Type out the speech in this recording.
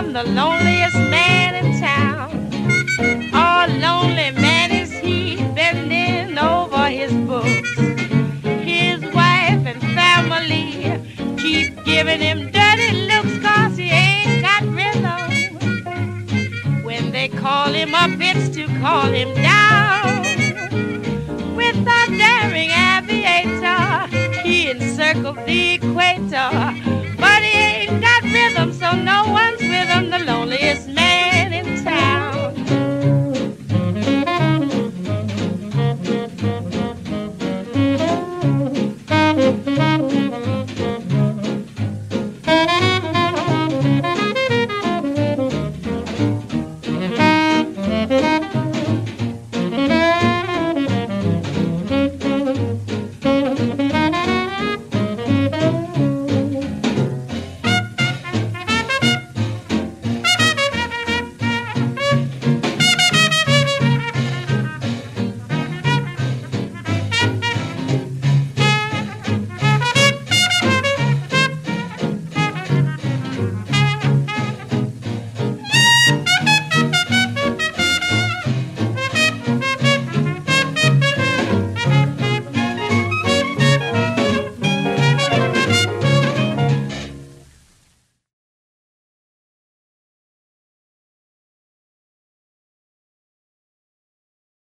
I'm the loneliest man in town. Oh, lonely man is he, bending over his books. His wife and family keep giving him dirty looks, 'cause he ain't got rhythm. When they call him up, it's to call him down. With a daring aviator, he encircled the equator, but he ain't got rhythm, so no one's with him, the loneliest man.